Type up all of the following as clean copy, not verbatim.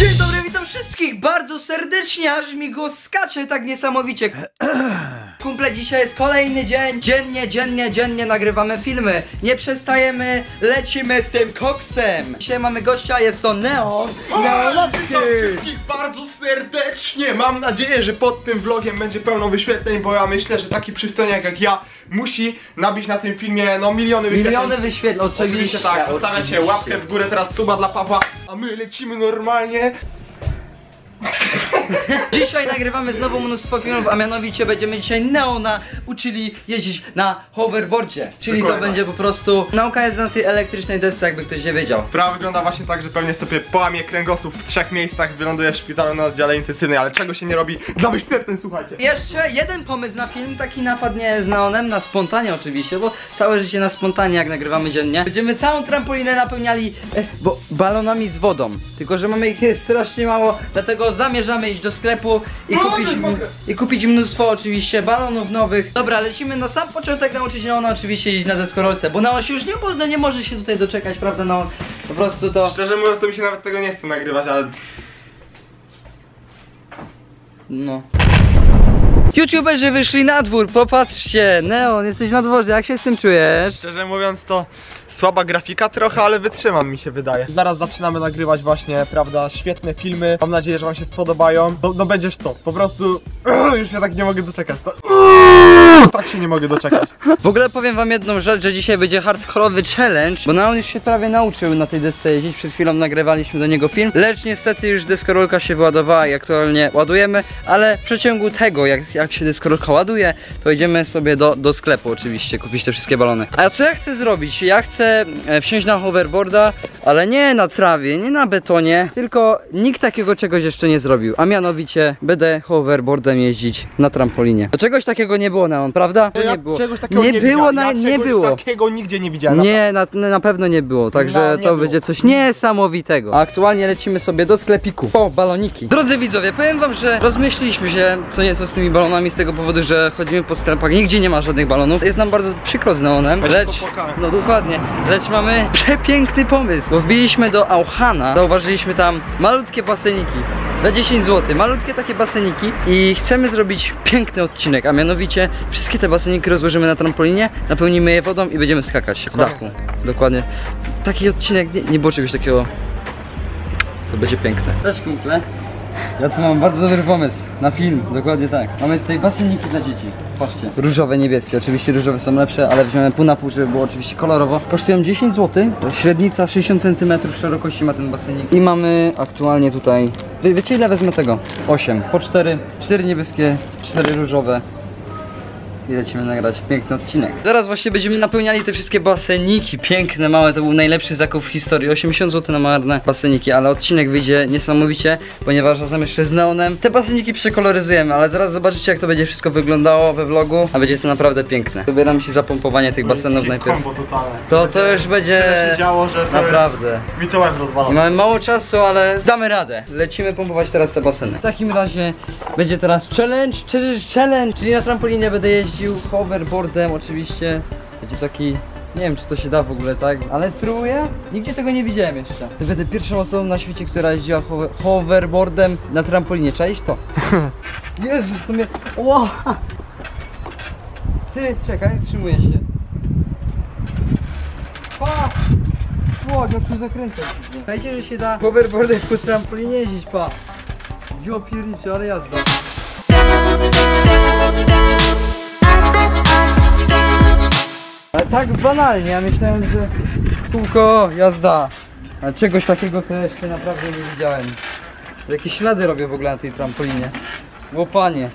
Dzień dobry, witam wszystkich bardzo serdecznie, aż mi go skacze tak niesamowicie. Kumple, dzisiaj jest kolejny dzień. Dziennie nagrywamy filmy. Nie przestajemy, lecimy z tym koksem. Dzisiaj mamy gościa, jest to Neo. Witam wszystkich bardzo serdecznie. Mam nadzieję, że pod tym vlogiem będzie pełno wyświetleń, bo ja myślę, że taki przystojniak jak ja musi nabić na tym filmie no miliony wyświetleń. Oczywiście tak, zostawiacie łapkę w górę, teraz suba dla Pawła, a my lecimy normalnie. Dzisiaj nagrywamy znowu mnóstwo filmów, a mianowicie będziemy dzisiaj Neona uczyli jeździć na hoverboardzie. Czyli dokładnie to będzie po prostu nauka jest na tej elektrycznej desce, jakby ktoś nie wiedział. Sprawa wygląda właśnie tak, że pewnie sobie połamie kręgosłup w 3 miejscach, wyląduje w szpitalu na oddziale intensywnej, ale czego się nie robi dla wyświetleń, słuchajcie. Jeszcze jeden pomysł na film, taki napad nie z Neonem, na spontanie oczywiście, bo całe życie na spontanie jak nagrywamy dziennie. Będziemy całą trampolinę napełniali balonami z wodą, tylko że mamy ich jest strasznie mało, dlatego zamierzamy iść do sklepu i kupić mnóstwo oczywiście balonów nowych. Dobra, lecimy na sam początek nauczyć Neona oczywiście jeździć na deskorolce, bo Neon się już nie może się tutaj doczekać, prawda Neon? Po prostu to... Szczerze mówiąc, to mi się nawet tego nie chce nagrywać, ale... No... YouTuberzy wyszli na dwór, popatrzcie, Neon, jesteś na dworze, jak się z tym czujesz? Szczerze mówiąc to słaba grafika trochę, ale wytrzymam mi się wydaje. Zaraz zaczynamy nagrywać właśnie, prawda, świetne filmy, mam nadzieję, że wam się spodobają. No będziesz to, po prostu już się tak nie mogę doczekać. Tak się nie mogę doczekać. W ogóle powiem wam jedną rzecz, że dzisiaj będzie hardkorowy challenge, bo Neon już się prawie nauczył na tej desce jeździć, przed chwilą nagrywaliśmy do niego film, lecz niestety już deskorolka się wyładowała i aktualnie ładujemy, ale w przeciągu tego, jak się deskorolka ładuje, to idziemy sobie do sklepu oczywiście, kupić te wszystkie balony. A co ja chcę zrobić? Ja chcę wsiąść na hoverboarda, ale nie na trawie, nie na betonie, tylko nikt takiego czegoś jeszcze nie zrobił, a mianowicie będę hoverboardem jeździć na trampolinie. Do czegoś takiego nie było Neon, prawda? Ja nie było. Czegoś takiego nie było. Takiego nigdzie nie widziałem. Nie, na pewno nie było, także to będzie coś niesamowitego. A aktualnie lecimy sobie do sklepiku po baloniki. Drodzy widzowie, powiem wam, że rozmyśliliśmy się co nieco z tymi balonami z tego powodu, że chodzimy po sklepach, nigdzie nie ma żadnych balonów. Jest nam bardzo przykro z Neonem, lecz... No dokładnie, lecz mamy przepiękny pomysł, bo wbiliśmy do Auchana, zauważyliśmy tam malutkie baseniki. Za 10 zł, malutkie takie baseniki i chcemy zrobić piękny odcinek, a mianowicie wszystkie te baseniki rozłożymy na trampolinie, napełnimy je wodą i będziemy skakać z dachu. Dokładnie. Taki odcinek, nie było czegoś takiego, to będzie piękne. Cześć kumple, ja tu mam bardzo dobry pomysł na film, dokładnie tak. Mamy tutaj baseniki dla dzieci, patrzcie. Różowe, niebieskie, oczywiście różowe są lepsze, ale wziąłem pół na pół, żeby było oczywiście kolorowo. Kosztują 10 zł, średnica 60 cm szerokości ma ten basenik. I mamy aktualnie tutaj, wiecie ile wezmę tego? 8, po 4, 4 niebieskie, 4 różowe. I lecimy nagrać piękny odcinek. Zaraz właśnie będziemy napełniali te wszystkie baseniki. Piękne, małe, to był najlepszy zakup w historii. 80 zł na marne baseniki, ale odcinek wyjdzie niesamowicie, ponieważ razem jeszcze z Neonem te baseniki przekoloryzujemy, ale zaraz zobaczycie jak to będzie wszystko wyglądało we vlogu, a będzie to naprawdę piękne. Wybieram się za pompowanie tych basenów najpierw. To już będzie tyle się działo, że to naprawdę mi to łeb rozwala. Mamy mało czasu, ale damy radę. Lecimy pompować teraz te baseny. W takim razie będzie teraz challenge, czyli na trampolinie będę jeździć hoverboardem oczywiście. Będzie taki, nie wiem czy to się da w ogóle, tak? Ale spróbuję? Nigdzie tego nie widziałem jeszcze. To będę pierwszą osobą na świecie, która jeździła hoverboardem na trampolinie. Czaisz to? Jezus, to mnie... Wow. Ty, czekaj, trzymuję się. Pa! Wow, jak tu zakręcam. Słuchajcie, że się da hoverboardem po trampolinie jeździć, pa! Jo pierniczy, ale jazda. Ale tak banalnie, ja myślałem, że kółko, jazda. Ale czegoś takiego to jeszcze naprawdę nie widziałem. Jakie ślady robię w ogóle na tej trampolinie. Bo panie.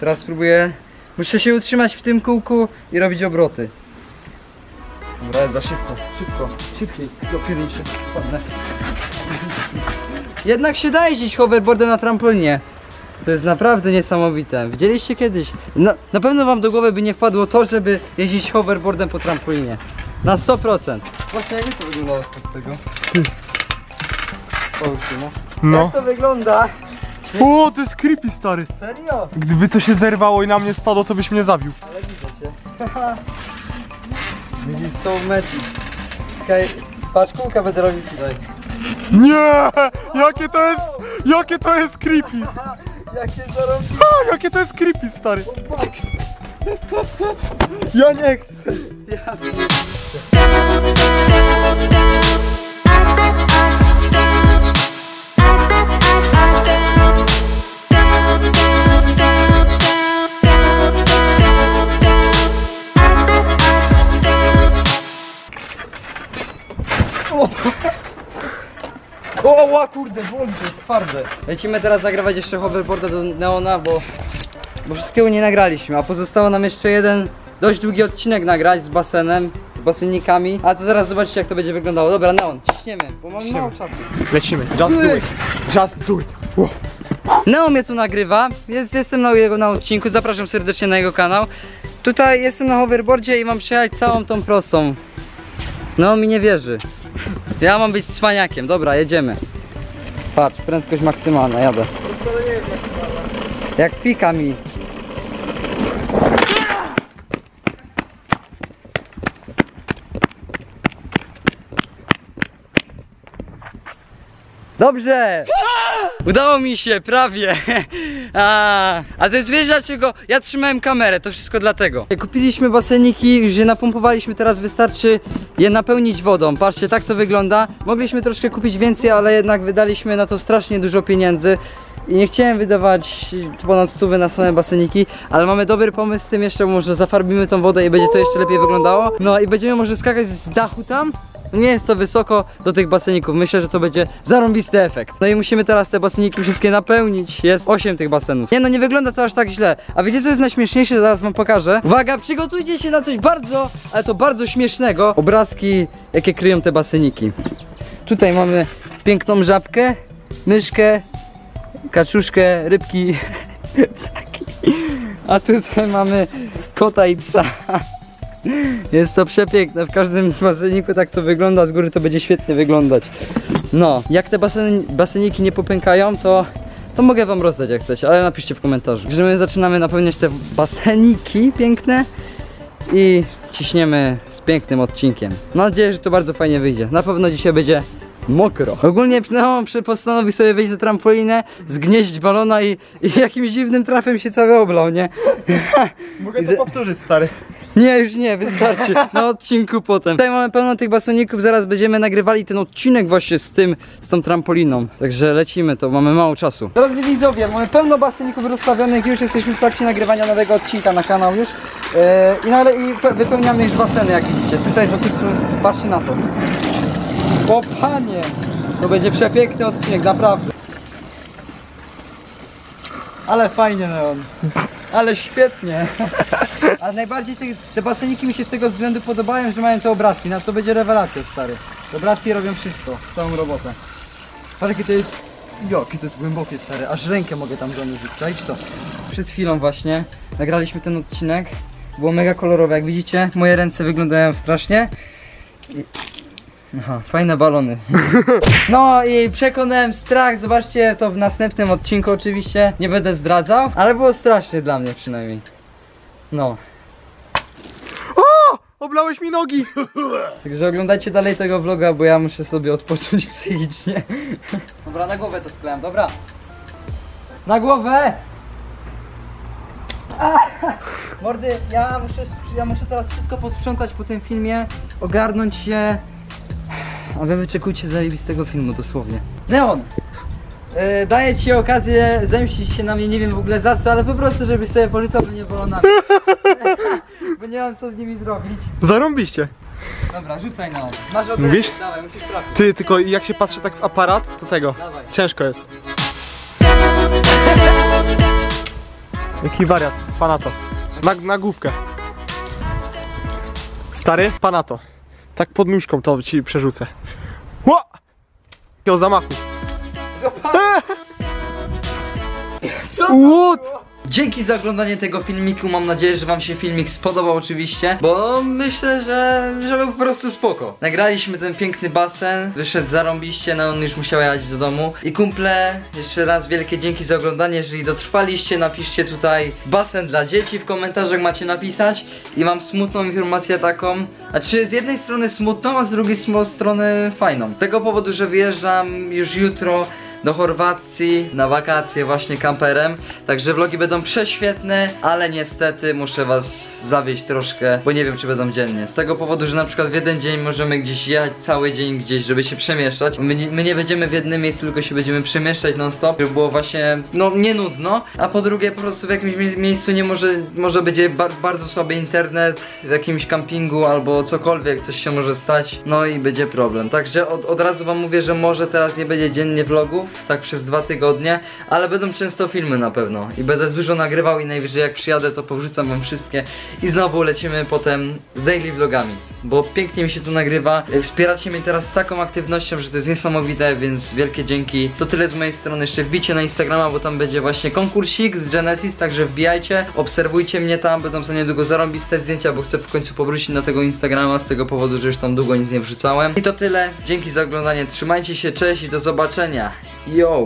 Teraz spróbuję... Muszę się utrzymać w tym kółku i robić obroty. Dobra, za szybko, szybciej. Dopierniczy, spadnę. Jednak się da jeździć hoverboardem na trampolinie. To jest naprawdę niesamowite. Widzieliście kiedyś? Na pewno wam do głowy by nie wpadło to, żeby jeździć hoverboardem po trampolinie. Na 100%. Właśnie jak to wyglądało spod tego? No. Jak to wygląda? O, to jest creepy, stary. Serio? Gdyby to się zerwało i na mnie spadło, to byś mnie zabił. Ale widzę cię. Widzisz, są mety. Patrz, kółka będę robił tutaj. Nie! Jakie to jest creepy! Jakie zarobki! Jakie to jest creepy, stary! Ja nie chcę! Oła kurde, boli, to jest twarde. Lecimy teraz nagrywać jeszcze hoverboarda do Neona, bo wszystkiego nie nagraliśmy, a pozostało nam jeszcze jeden dość długi odcinek nagrać z basenem, z basennikami. A to zaraz zobaczycie, jak to będzie wyglądało. Dobra, Neon, ciśniemy, bo mamy mało czasu. Lecimy, just do it, just do it. Neon mnie tu nagrywa, jestem na odcinku, zapraszam serdecznie na jego kanał. Tutaj jestem na hoverboardzie i mam przejechać całą tą prostą. No mi nie wierzy. Ja mam być cwaniakiem, dobra, jedziemy. Patrz, prędkość maksymalna, jadę. Jak pika mi. Dobrze! Udało mi się, prawie. A to jest, wiesz dlaczego? Ja trzymałem kamerę, to wszystko dlatego. Kupiliśmy baseniki, już je napompowaliśmy, teraz wystarczy je napełnić wodą. Patrzcie, tak to wygląda. Mogliśmy troszkę kupić więcej, ale jednak wydaliśmy na to strasznie dużo pieniędzy. I nie chciałem wydawać ponad 100 na same baseniki, ale mamy dobry pomysł z tym jeszcze, bo może zafarbimy tą wodę i będzie to jeszcze lepiej wyglądało. No i będziemy może skakać z dachu tam. Nie jest to wysoko do tych baseników, myślę, że to będzie zarąbisty efekt. No i musimy teraz te baseniki wszystkie napełnić, jest 8 tych basenów. Nie no, nie wygląda to aż tak źle. A wiecie co jest najśmieszniejsze, zaraz wam pokażę. Uwaga, przygotujcie się na coś bardzo, ale to bardzo śmiesznego. Obrazki, jakie kryją te baseniki. Tutaj mamy piękną żabkę, myszkę, kaczuszkę, rybki, ptaki. A tutaj mamy kota i psa. Jest to przepiękne, w każdym baseniku tak to wygląda, z góry to będzie świetnie wyglądać. No, jak te baseniki nie popękają, to mogę wam rozdać jak chcecie, ale napiszcie w komentarzu. Także my zaczynamy napełniać te baseniki piękne i ciśniemy z pięknym odcinkiem. Mam nadzieję, że to bardzo fajnie wyjdzie, na pewno dzisiaj będzie mokro. Ogólnie no, postanowił sobie wyjść na trampolinę, zgnieść balona i jakimś dziwnym trafem się cały oblał, nie? Mogę to powtórzyć, stary. Nie, już nie, wystarczy. Na odcinku potem. Tutaj mamy pełno tych basoników, zaraz będziemy nagrywali ten odcinek właśnie z tą trampoliną. Także lecimy, to mamy mało czasu. Drodzy widzowie, mamy pełno basoników rozstawionych, już jesteśmy w trakcie nagrywania nowego odcinka na kanał już. I wypełniamy już baseny, jak widzicie. Tutaj za tych, patrzcie na to. O panie, to będzie przepiękny odcinek, naprawdę. Ale fajnie, Leon. Ale świetnie. A najbardziej te baseniki mi się z tego względu podobają, że mają te obrazki. No to będzie rewelacja, stary. Te obrazki robią wszystko, całą robotę. Patrz, jakie to jest... Jakie to jest głębokie, stary. Aż rękę mogę tam zanurzyć. Cześć to. Przed chwilą właśnie nagraliśmy ten odcinek. Było mega kolorowe, jak widzicie. Moje ręce wyglądają strasznie. Aha, fajne balony. No i przekonałem strach, zobaczcie to w następnym odcinku oczywiście. Nie będę zdradzał, ale było strasznie dla mnie przynajmniej. No. O! Oblałeś mi nogi! Także oglądajcie dalej tego vloga, bo ja muszę sobie odpocząć psychicznie. Dobra, na głowę to sklejam, dobra. Na głowę! Mordy, ja muszę teraz wszystko posprzątać po tym filmie. Ogarnąć się. A wy wyczekujcie zajebistego filmu, dosłownie. Neon! Daję ci okazję zemścić się na mnie, nie wiem w ogóle za co, ale po prostu żebyś sobie porzucał mnie balonami. Bo nie mam co z nimi zrobić. Zarąbiście. Dobra, rzucaj Neon. Masz odejść, dawaj, musisz trafić. Ty, tylko jak się patrzy tak w aparat, to tego. Dawaj. Ciężko jest. Jaki wariat, panato. Na główkę. Stary, panato. Tak pod nóżką to ci przerzucę. Ło! Takiego zamachu. Złapałem! What? dzięki za oglądanie tego filmiku. Mam nadzieję, że wam się filmik spodobał oczywiście, bo myślę, że był po prostu spoko. Nagraliśmy ten piękny basen, wyszedł zarąbiście, no on już musiał jechać do domu. I kumple, jeszcze raz wielkie dzięki za oglądanie. Jeżeli dotrwaliście, napiszcie tutaj basen dla dzieci w komentarzach, macie napisać. I mam smutną informację taką, znaczy z jednej strony smutną, a z drugiej strony fajną. Z tego powodu, że wyjeżdżam już jutro do Chorwacji na wakacje właśnie kamperem. Także vlogi będą prześwietne, ale niestety muszę was zawieść troszkę, bo nie wiem, czy będą dziennie. Z tego powodu, że na przykład w jeden dzień możemy gdzieś jechać, cały dzień gdzieś, żeby się przemieszczać. My nie będziemy w jednym miejscu, tylko się będziemy przemieszczać non stop, żeby było właśnie, no, nie nudno. A po drugie, po prostu w jakimś miejscu nie może będzie bardzo słaby internet, w jakimś kampingu albo cokolwiek, coś się może stać, no i będzie problem. Także od razu wam mówię, że może teraz nie będzie dziennie vlogów, tak przez 2 tygodnie, ale będą często filmy na pewno i będę dużo nagrywał i najwyżej jak przyjadę, to powrzucam wam wszystkie i znowu lecimy potem z daily vlogami, bo pięknie mi się to nagrywa. Wspieracie mnie teraz taką aktywnością, że to jest niesamowite, więc wielkie dzięki. To tyle z mojej strony, jeszcze wbijcie na Instagrama, bo tam będzie właśnie konkursik z Genesis, także wbijajcie, obserwujcie mnie tam, będą za niedługo zarąbiste zdjęcia, bo chcę w końcu powrócić do tego Instagrama z tego powodu, że już tam długo nic nie wrzucałem. I to tyle, dzięki za oglądanie, trzymajcie się, cześć i do zobaczenia. Yo!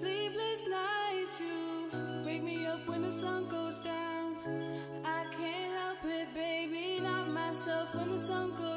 Sleepless nights, you wake me up when the sun goes down. I can't help it, baby, not myself when the sun goes down.